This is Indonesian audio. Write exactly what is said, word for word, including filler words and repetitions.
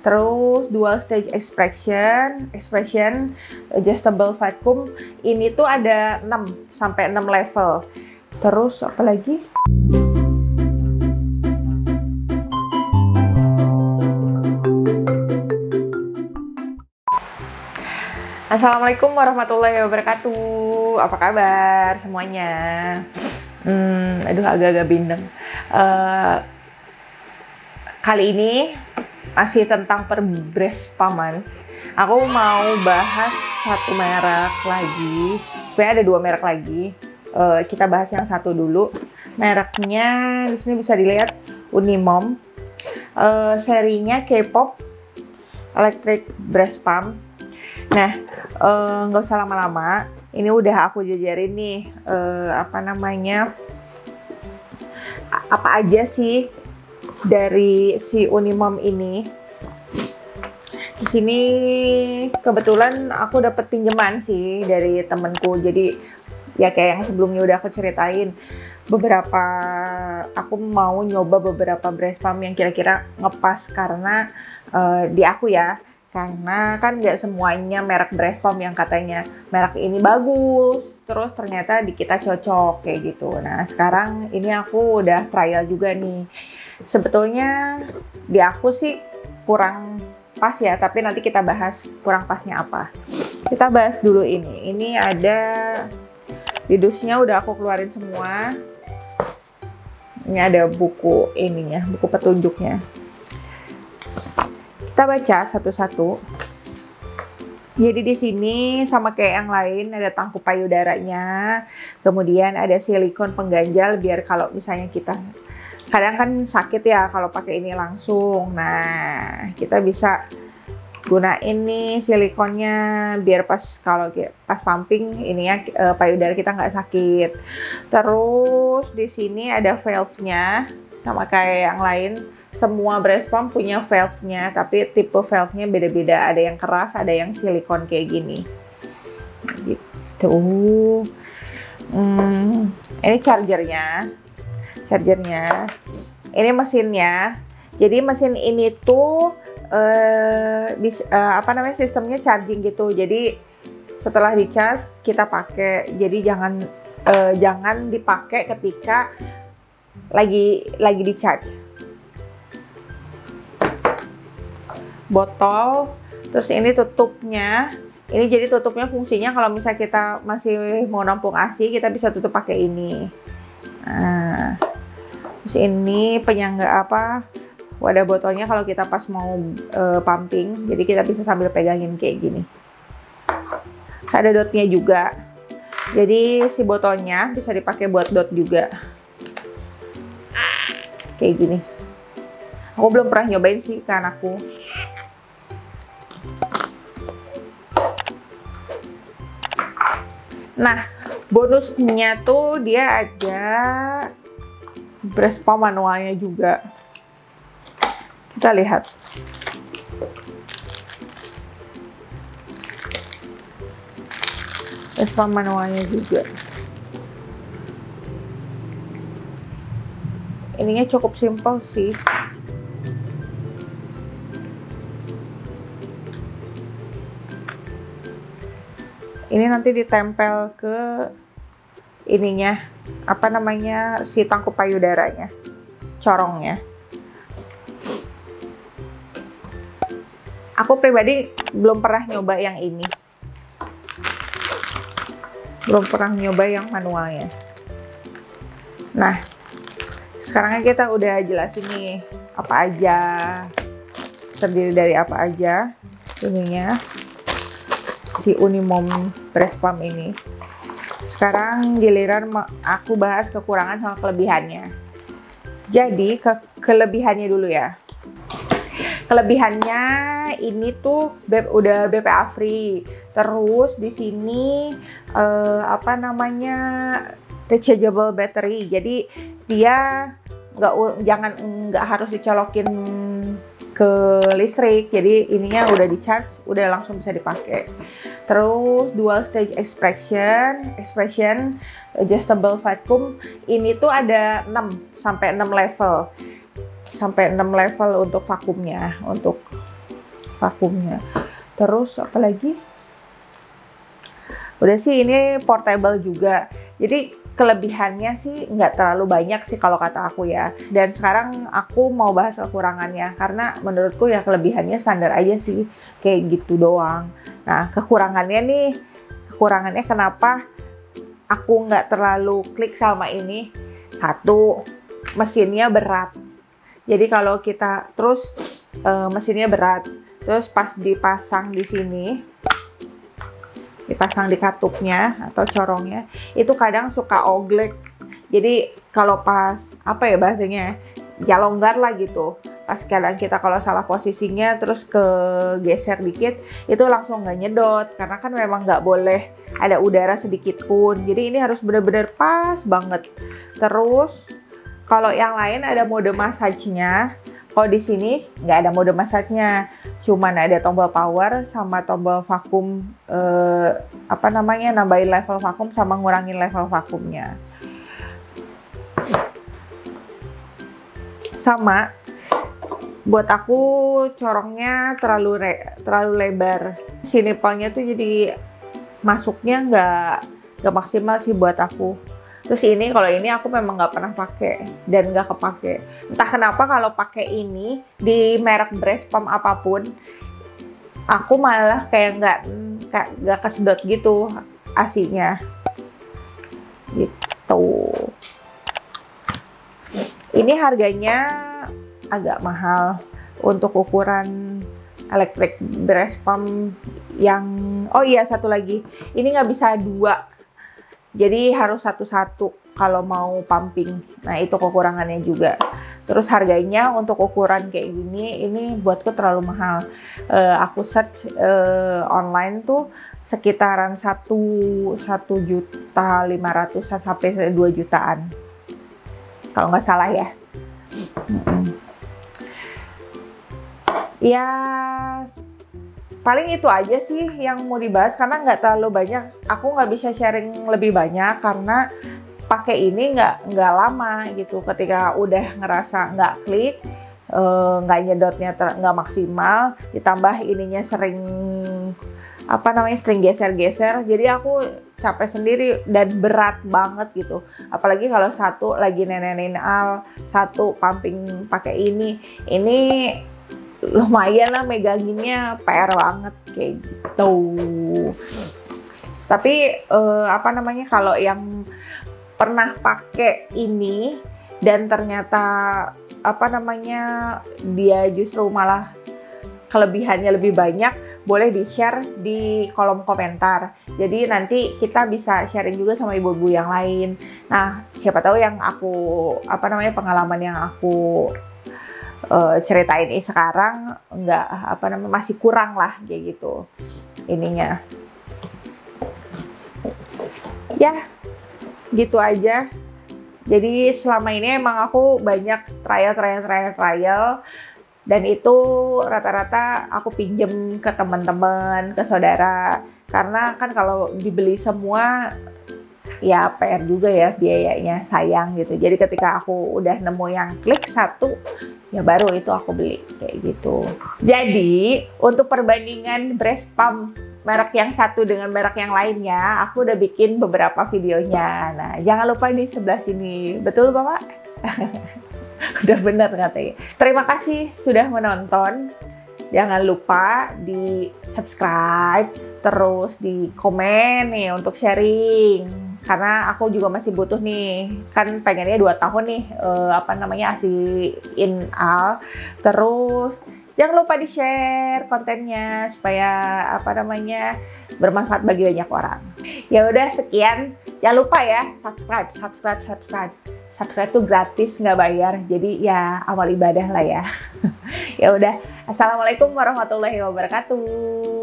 Terus dual stage expression, expression adjustable vacuum, ini tuh ada enam sampai enam level. Terus apa lagi? Assalamualaikum warahmatullahi wabarakatuh. Apa kabar semuanya? Hmm, aduh agak-agak bindeng. Uh, kali ini masih tentang perbrespaman. Aku mau bahas satu merek lagi. Sebenarnya ada dua merek lagi. Uh, kita bahas yang satu dulu. Mereknya di sini bisa dilihat Unimom. Uh, serinya K-pop Electric Breast Pump. Nah, nggak uh, usah lama-lama. Ini udah aku jajarin nih. Uh, apa namanya? Apa aja sih dari si Unimom ini? Di sini kebetulan aku dapat pinjaman sih dari temenku. Jadi ya kayak yang sebelumnya udah aku ceritain, beberapa aku mau nyoba beberapa breast pump yang kira-kira ngepas karena uh, di aku ya. Karena kan nggak semuanya merek breast pump yang katanya merek ini bagus, terus ternyata di kita cocok kayak gitu. Nah sekarang ini aku udah trial juga nih. Sebetulnya di aku sih kurang pas ya, tapi nanti kita bahas kurang pasnya apa. Kita bahas dulu ini. Ini ada didusnya udah aku keluarin semua. Ini ada buku ininya, buku petunjuknya. Kita baca satu-satu. Jadi di sini sama kayak yang lain ada tangkup payudaranya, kemudian ada silikon pengganjal biar kalau misalnya kita kadang kan sakit ya kalau pakai ini langsung. Nah kita bisa gunain nih silikonnya biar pas kalau pas pumping ini ya payudara kita nggak sakit. Terus di sini ada valve-nya sama kayak yang lain. Semua breast pump punya valve-nya, tapi tipe valve-nya beda-beda. Ada yang keras, ada yang silikon kayak gini. Gitu. Hmm, ini chargernya, chargernya. Ini mesinnya. Jadi mesin ini tuh uh, bis, uh, apa namanya sistemnya charging gitu. Jadi setelah di charge kita pakai. Jadi jangan uh, jangan dipakai ketika lagi lagi di charge. Botol, terus ini tutupnya. Ini jadi tutupnya fungsinya kalau misalnya kita masih mau nampung A S I kita bisa tutup pakai ini. Nah, terus ini penyangga apa wadah botolnya kalau kita pas mau e, pumping, jadi kita bisa sambil pegangin kayak gini. Ada dotnya juga, jadi si botolnya bisa dipakai buat dot juga. Kayak gini. Aku belum pernah nyobain sih ke anakku. Nah, bonusnya tuh dia ada breast pump manualnya juga. Kita lihat. Breast pump manualnya juga. Ininya cukup simpel sih. Ini nanti ditempel ke ininya, apa namanya, si tangkup payudaranya, corongnya. Aku pribadi belum pernah nyoba yang ini. Belum pernah nyoba yang manualnya. Nah, sekarang kita udah jelasin nih apa aja, terdiri dari apa aja ininya. Si Unimom breast pump ini. Sekarang giliran aku bahas kekurangan sama kelebihannya. Jadi ke kelebihannya dulu ya. Kelebihannya ini tuh udah B P A free. Terus di sini eh, apa namanya rechargeable battery. Jadi dia nggak jangan nggak harus dicolokin ke listrik, jadi ininya udah di charge, udah langsung bisa dipakai. Terus dual stage expression, expression adjustable vacuum, ini tuh ada enam sampai enam level, sampai enam level untuk vakumnya, untuk vakumnya. Terus apalagi? Udah sih, ini portable juga. Jadi kelebihannya sih nggak terlalu banyak sih kalau kata aku ya. Dan sekarang aku mau bahas kekurangannya, karena menurutku ya kelebihannya standar aja sih, kayak gitu doang. Nah, kekurangannya nih, kekurangannya kenapa aku nggak terlalu klik sama ini. Satu, mesinnya berat. Jadi kalau kita terus uh, mesinnya berat, terus pas dipasang di sini, dipasang di katupnya atau corongnya, itu kadang suka oglek. Jadi kalau pas apa ya bahasanya, ya longgar lah gitu. Pas kadang kita kalau salah posisinya terus kegeser dikit, itu langsung nggak nyedot, karena kan memang nggak boleh ada udara sedikit pun. Jadi ini harus benar-benar pas banget. Terus kalau yang lain ada mode massage-nya. Kalau di sini nggak ada mode massage-nya, cuman ada tombol power sama tombol vakum, eh, apa namanya, nambahin level vakum sama ngurangin level vakumnya. Sama, buat aku corongnya terlalu re, terlalu lebar. Si nipple-nya tuh jadi masuknya nggak nggak maksimal sih buat aku. Terus ini, kalau ini aku memang nggak pernah pakai dan nggak kepake. Entah kenapa kalau pakai ini di merek breast pump apapun, aku malah kayak nggak nggak kesedot gitu asinya. Gitu. Ini harganya agak mahal untuk ukuran electric breast pump yang, oh iya satu lagi, ini nggak bisa dua. Jadi harus satu-satu kalau mau pumping. Nah, itu kekurangannya juga. Terus harganya untuk ukuran kayak gini, ini buatku terlalu mahal. Uh, aku search uh, online tuh sekitaran satu juta lima ratus ribu sampai dua jutaan. Kalau nggak salah ya. Mm-hmm. Ya, paling itu aja sih yang mau dibahas, karena nggak terlalu banyak. Aku nggak bisa sharing lebih banyak karena pakai ini nggak nggak lama gitu. Ketika udah ngerasa nggak klik, nggak nyedotnya nggak maksimal, ditambah ininya sering apa namanya sering geser-geser. Jadi aku capek sendiri dan berat banget gitu. Apalagi kalau satu lagi nenenin al, satu pumping pakai ini, ini. Lumayan lah meganginnya, P R banget kayak gitu. Tapi eh, apa namanya, kalau yang pernah pakai ini dan ternyata apa namanya dia justru malah kelebihannya lebih banyak, boleh di-share di kolom komentar. Jadi nanti kita bisa sharing juga sama ibu-ibu yang lain. Nah, siapa tahu yang aku apa namanya pengalaman yang aku Uh, ceritain ini sekarang nggak apa namanya masih kurang lah kayak gitu ininya ya, gitu aja. Jadi selama ini emang aku banyak trial trial trial trial dan itu rata-rata aku pinjem ke teman-teman, ke saudara, karena kan kalau dibeli semua ya P R juga ya biayanya, sayang gitu. Jadi ketika aku udah nemu yang klik satu, ya baru itu aku beli kayak gitu. Jadi untuk perbandingan breast pump merek yang satu dengan merek yang lainnya, aku udah bikin beberapa videonya. Nah, jangan lupa di sebelah sini. Betul Bapak? Udah bener katanya. Terima kasih sudah menonton. Jangan lupa di subscribe, terus di komen nih untuk sharing. Karena aku juga masih butuh nih, kan pengennya dua tahun nih, eh, apa namanya, asiin al. Terus jangan lupa di-share kontennya supaya apa namanya bermanfaat bagi banyak orang. Ya udah sekian, jangan lupa ya subscribe, subscribe, subscribe. Subscribe tuh gratis, nggak bayar. Jadi ya amal ibadah lah ya. Ya udah, assalamualaikum warahmatullahi wabarakatuh.